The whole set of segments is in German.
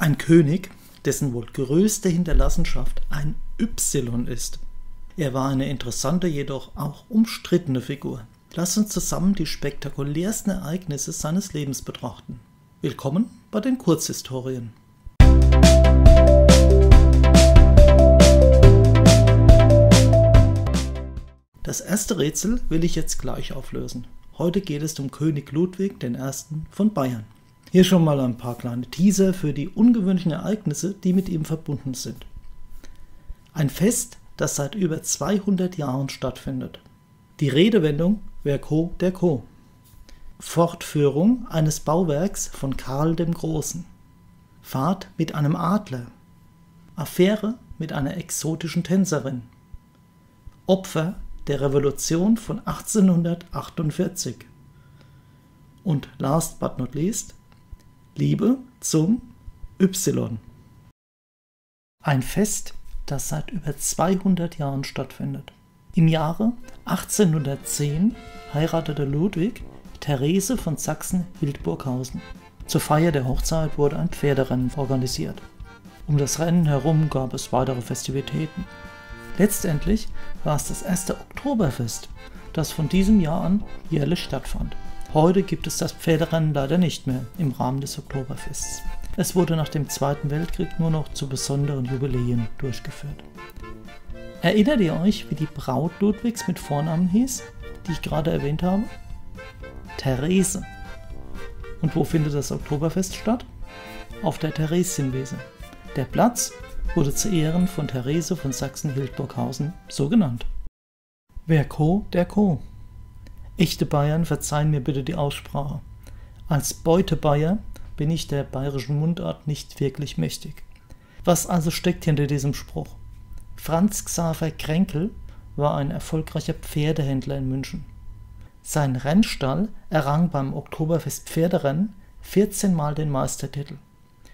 Ein König, dessen wohl größte Hinterlassenschaft ein Y ist. Er war eine interessante, jedoch auch umstrittene Figur. Lasst uns zusammen die spektakulärsten Ereignisse seines Lebens betrachten. Willkommen bei den Kurzhistorien. Das erste Rätsel will ich jetzt gleich auflösen. Heute geht es um König Ludwig I. von Bayern. Hier schon mal ein paar kleine Teaser für die ungewöhnlichen Ereignisse, die mit ihm verbunden sind. Ein Fest, das seit über 200 Jahren stattfindet. Die Redewendung "wer co, der co". Fortführung eines Bauwerks von Karl dem Großen. Fahrt mit einem Adler. Affäre mit einer exotischen Tänzerin. Opfer der Revolution von 1848. Und last but not least, Liebe zum Y. Ein Fest, das seit über 200 Jahren stattfindet. Im Jahre 1810 heiratete Ludwig Therese von Sachsen-Hildburghausen. Zur Feier der Hochzeit wurde ein Pferderennen organisiert. Um das Rennen herum gab es weitere Festivitäten. Letztendlich war es das erste Oktoberfest, das von diesem Jahr an jährlich stattfand. Heute gibt es das Pferderennen leider nicht mehr im Rahmen des Oktoberfests. Es wurde nach dem Zweiten Weltkrieg nur noch zu besonderen Jubiläen durchgeführt. Erinnert ihr euch, wie die Braut Ludwigs mit Vornamen hieß, die ich gerade erwähnt habe? Therese. Und wo findet das Oktoberfest statt? Auf der Theresienwiese. Der Platz wurde zu Ehren von Therese von Sachsen-Hildburghausen so genannt. Wer co, der co. Echte Bayern verzeihen mir bitte die Aussprache. Als Beutebayer bin ich der bayerischen Mundart nicht wirklich mächtig. Was also steckt hinter diesem Spruch? Franz Xaver Kränkel war ein erfolgreicher Pferdehändler in München. Sein Rennstall errang beim Oktoberfest Pferderennen 14 Mal den Meistertitel.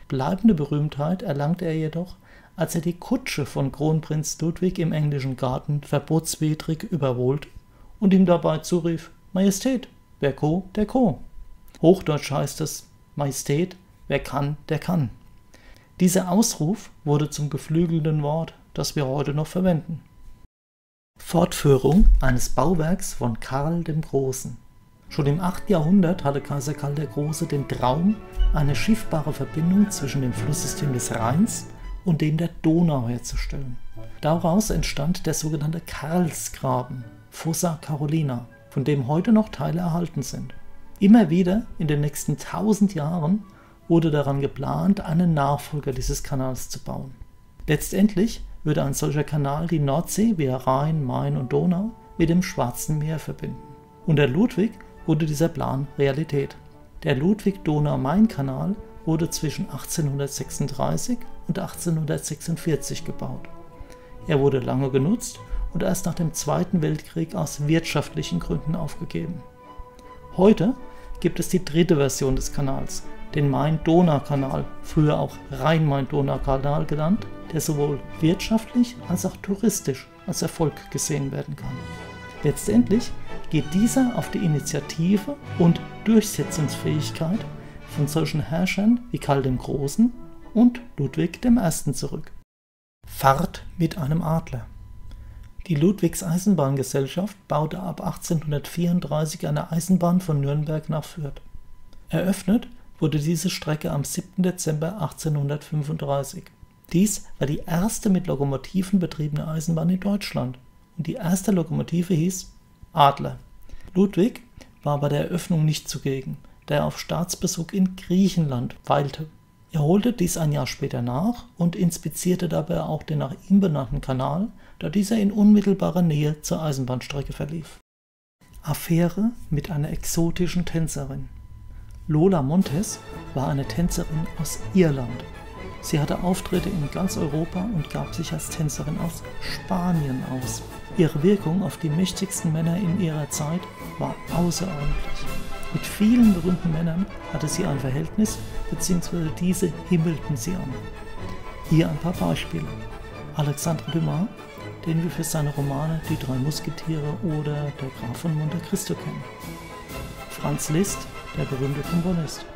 Bleibende Berühmtheit erlangte er jedoch, als er die Kutsche von Kronprinz Ludwig im englischen Garten verbotswidrig überholte und ihm dabei zurief: "Majestät, wer co, der co." Hochdeutsch heißt es: "Majestät, wer kann, der kann." Dieser Ausruf wurde zum geflügelten Wort, das wir heute noch verwenden. Fortführung eines Bauwerks von Karl dem Großen. Schon im 8. Jahrhundert hatte Kaiser Karl der Große den Traum, eine schiffbare Verbindung zwischen dem Flusssystem des Rheins und dem der Donau herzustellen. Daraus entstand der sogenannte Karlsgraben, Fossa Carolina, von dem heute noch Teile erhalten sind. Immer wieder in den nächsten 1000 Jahren wurde daran geplant, einen Nachfolger dieses Kanals zu bauen. Letztendlich würde ein solcher Kanal die Nordsee via Rhein, Main und Donau mit dem Schwarzen Meer verbinden. Unter Ludwig wurde dieser Plan Realität. Der Ludwig-Donau-Main-Kanal wurde zwischen 1836 und 1846 gebaut. Er wurde lange genutzt und erst nach dem Zweiten Weltkrieg aus wirtschaftlichen Gründen aufgegeben. Heute gibt es die dritte Version des Kanals, den Main-Donau-Kanal, früher auch Rhein-Main-Donau-Kanal genannt, der sowohl wirtschaftlich als auch touristisch als Erfolg gesehen werden kann. Letztendlich geht dieser auf die Initiative und Durchsetzungsfähigkeit von solchen Herrschern wie Karl dem Großen und Ludwig I. zurück. Fahrt mit einem Adler. Die Ludwigseisenbahngesellschaft baute ab 1834 eine Eisenbahn von Nürnberg nach Fürth. Eröffnet wurde diese Strecke am 7. Dezember 1835. Dies war die erste mit Lokomotiven betriebene Eisenbahn in Deutschland und die erste Lokomotive hieß Adler. Ludwig war bei der Eröffnung nicht zugegen, da er auf Staatsbesuch in Griechenland weilte. Er holte dies ein Jahr später nach und inspizierte dabei auch den nach ihm benannten Kanal, da dieser in unmittelbarer Nähe zur Eisenbahnstrecke verlief. Affäre mit einer exotischen Tänzerin. Lola Montez war eine Tänzerin aus Irland. Sie hatte Auftritte in ganz Europa und gab sich als Tänzerin aus Spanien aus. Ihre Wirkung auf die mächtigsten Männer in ihrer Zeit war außerordentlich. Mit vielen berühmten Männern hatte sie ein Verhältnis, bzw. diese himmelten sie an. Hier ein paar Beispiele. Alexandre Dumas, den wir für seine Romane Die drei Musketiere oder Der Graf von Monte Cristo kennen. Franz Liszt, der berühmte Komponist.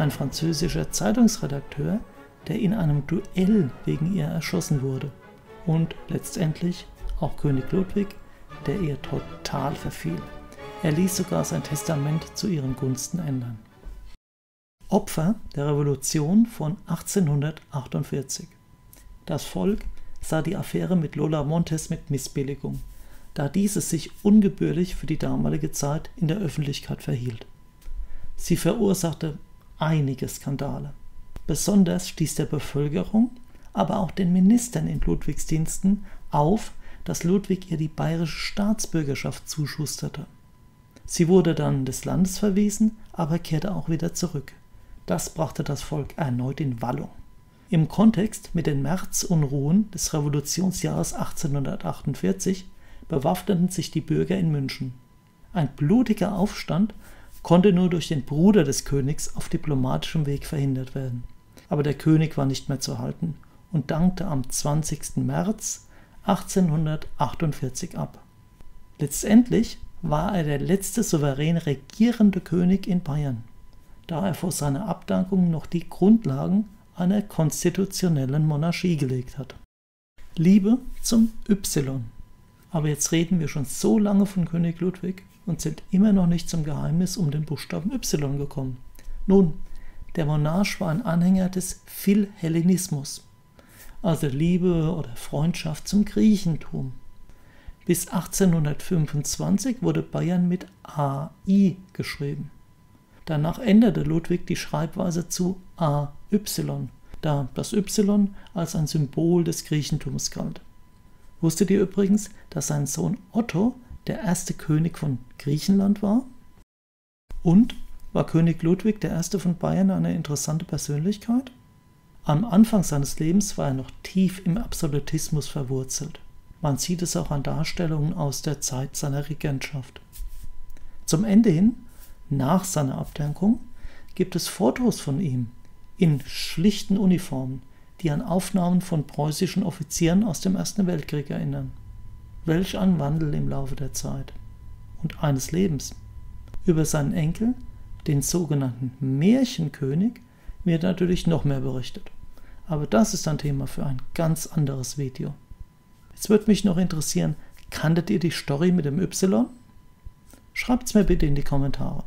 ein französischer Zeitungsredakteur, der in einem Duell wegen ihr erschossen wurde, und letztendlich auch König Ludwig, der ihr total verfiel. Er ließ sogar sein Testament zu ihren Gunsten ändern. Opfer der Revolution von 1848. Das Volk sah die Affäre mit Lola Montez mit Missbilligung, da diese sich ungebührlich für die damalige Zeit in der Öffentlichkeit verhielt. Sie verursachte einige Skandale. Besonders stieß der Bevölkerung, aber auch den Ministern in Ludwigs Diensten auf, dass Ludwig ihr die bayerische Staatsbürgerschaft zuschusterte. Sie wurde dann des Landes verwiesen, aber kehrte auch wieder zurück. Das brachte das Volk erneut in Wallung. Im Kontext mit den Märzunruhen des Revolutionsjahres 1848 bewaffneten sich die Bürger in München. Ein blutiger Aufstand konnte nur durch den Bruder des Königs auf diplomatischem Weg verhindert werden. Aber der König war nicht mehr zu halten und dankte am 20. März 1848 ab. Letztendlich war er der letzte souverän regierende König in Bayern, da er vor seiner Abdankung noch die Grundlagen einer konstitutionellen Monarchie gelegt hat. Liebe zum Y. Aber jetzt reden wir schon so lange von König Ludwig und sind immer noch nicht zum Geheimnis um den Buchstaben Y gekommen. Nun, der Monarch war ein Anhänger des Philhellenismus, also Liebe oder Freundschaft zum Griechentum. Bis 1825 wurde Bayern mit AI geschrieben. Danach änderte Ludwig die Schreibweise zu AY, da das Y als ein Symbol des Griechentums galt. Wusstet ihr übrigens, dass sein Sohn Otto der erste König von Griechenland war? Und war König Ludwig I. von Bayern eine interessante Persönlichkeit? Am Anfang seines Lebens war er noch tief im Absolutismus verwurzelt. Man sieht es auch an Darstellungen aus der Zeit seiner Regentschaft. Zum Ende hin, nach seiner Abdankung, gibt es Fotos von ihm in schlichten Uniformen, die an Aufnahmen von preußischen Offizieren aus dem Ersten Weltkrieg erinnern. Welch ein Wandel im Laufe der Zeit und eines Lebens. Über seinen Enkel, den sogenannten Märchenkönig, wird natürlich noch mehr berichtet. Aber das ist ein Thema für ein ganz anderes Video. Jetzt würde mich noch interessieren, kanntet ihr die Story mit dem Y? Schreibt es mir bitte in die Kommentare.